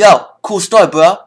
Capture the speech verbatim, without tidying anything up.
Yo, cool story, bro.